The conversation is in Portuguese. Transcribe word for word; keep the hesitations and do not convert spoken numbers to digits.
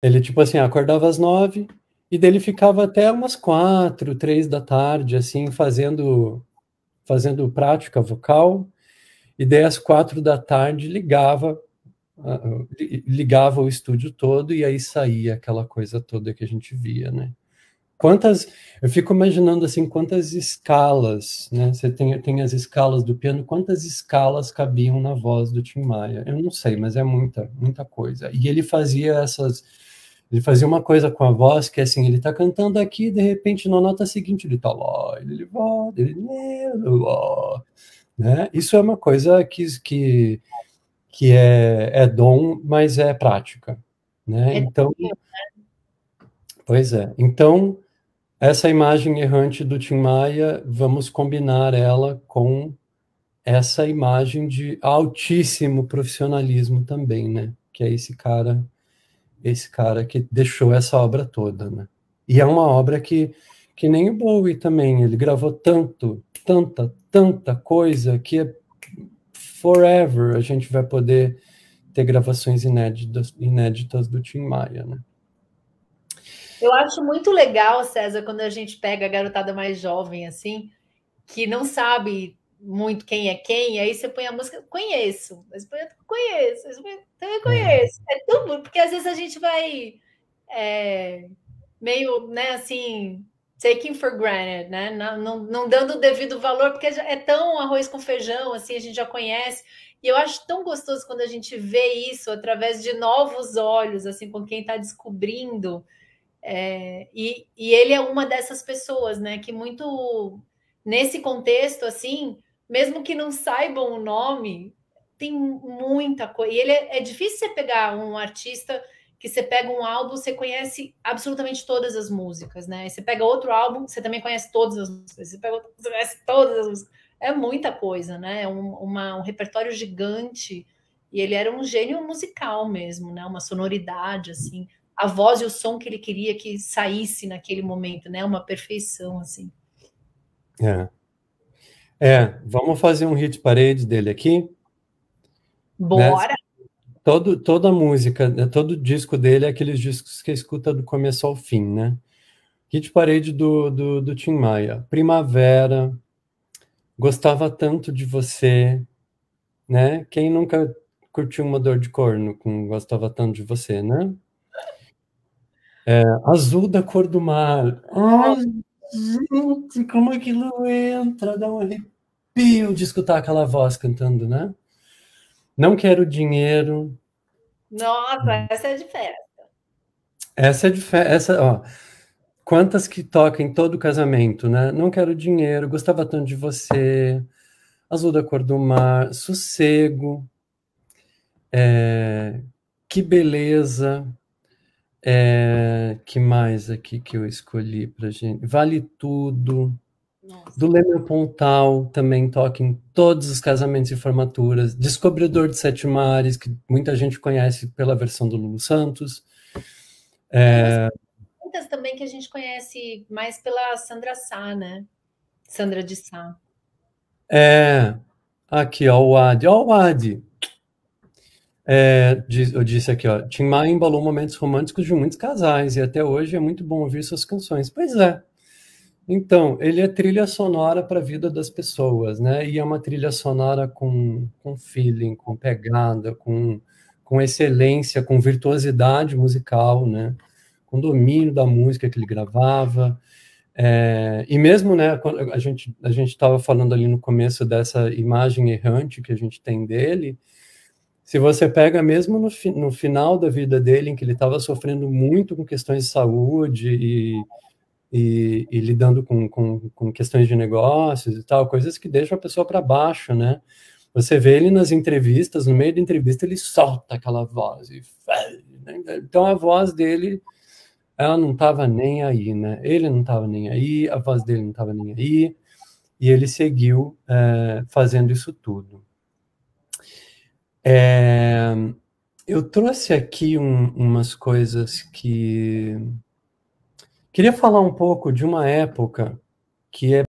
Ele, tipo assim, acordava às nove e daí ele ficava até umas quatro, três da tarde, assim, fazendo, fazendo prática vocal. E daí às quatro da tarde ligava, ligava o estúdio todo e aí saía aquela coisa toda que a gente via, né? Quantas, eu fico imaginando assim, quantas escalas, né? Você tem, tem as escalas do piano, quantas escalas cabiam na voz do Tim Maia? Eu não sei, mas é muita, muita coisa. E ele fazia essas, ele fazia uma coisa com a voz que assim, ele tá cantando aqui, de repente na nota seguinte ele tá lá, ele volta, ele lá, né? Isso é uma coisa que que que é é dom, mas é prática, né? Então, pois é. Então essa imagem errante do Tim Maia, vamos combinar ela com essa imagem de altíssimo profissionalismo também, né? Que é esse cara, esse cara que deixou essa obra toda, né? E é uma obra que, que nem o Bowie também, ele gravou tanto, tanta, tanta coisa que é forever a gente vai poder ter gravações inéditas, inéditas do Tim Maia, né? Eu acho muito legal, César, quando a gente pega a garotada mais jovem, assim, que não sabe muito quem é quem, e aí você põe a música, conheço, mas conheço, também conheço. É tudo, porque às vezes a gente vai é, meio, né, assim, taking for granted, né? Não, não, não dando o devido valor, porque é tão arroz com feijão, assim, a gente já conhece. E eu acho tão gostoso quando a gente vê isso através de novos olhos, assim, com quem está descobrindo. É, e, e ele é uma dessas pessoas, né, que muito nesse contexto, assim, mesmo que não saibam o nome, tem muita coisa. E ele é, é difícil você pegar um artista que você pega um álbum, você conhece absolutamente todas as músicas, né? E você pega outro álbum, você também conhece todas as músicas. Você pega outro, você conhece todas as músicas. É muita coisa, né? É um, uma, um repertório gigante. E ele era um gênio musical mesmo, né? Uma sonoridade, assim, a voz e o som que ele queria que saísse naquele momento, né? Uma perfeição, assim. É. É, vamos fazer um hit parade dele aqui? Bora! Né? Todo, toda a música, todo disco dele é aqueles discos que escuta do começo ao fim, né? Hit parade do, do, do Tim Maia. Primavera, Gostava Tanto de Você, né? Quem nunca curtiu uma dor de corno com Gostava Tanto de Você, né? É, Azul da Cor do Mar. Ai, gente, como aquilo entra, dá um arrepio de escutar aquela voz cantando, né? Não Quero Dinheiro. Nossa, essa é de festa. Essa é de festa, ó. Quantas que tocam em todo casamento, né? Não Quero Dinheiro, Gostava Tanto de Você, Azul da Cor do Mar, Sossego, é, Que Beleza. É, que mais aqui que eu escolhi pra gente? Vale Tudo. Nossa. Do Leme Pontal, também toca em todos os casamentos e formaturas. Descobridor de Sete Mares, que muita gente conhece pela versão do Lulu Santos. É... Muitas também que a gente conhece mais pela Sandra Sá, né? Sandra de Sá. É, aqui, ó, o Adi. Ó, o Adi. É, eu disse aqui, ó, Tim Maia embalou momentos românticos de muitos casais e até hoje é muito bom ouvir suas canções. Pois é. Então, ele é trilha sonora para a vida das pessoas, né? E é uma trilha sonora com, com feeling, com pegada, com, com excelência, com virtuosidade musical, né? Com domínio da música que ele gravava. É, e mesmo, né, a gente a gente estava falando ali no começo dessa imagem errante que a gente tem dele. Se você pega mesmo no, fi, no final da vida dele, em que ele estava sofrendo muito com questões de saúde e, e, e lidando com, com, com questões de negócios e tal, coisas que deixam a pessoa para baixo, né? Você vê ele nas entrevistas, no meio da entrevista ele solta aquela voz. E, né? Então a voz dele, ela não estava nem aí, né? Ele não estava nem aí, a voz dele não estava nem aí, e ele seguiu é, fazendo isso tudo. É, eu trouxe aqui um, umas coisas que... Queria falar um pouco de uma época que é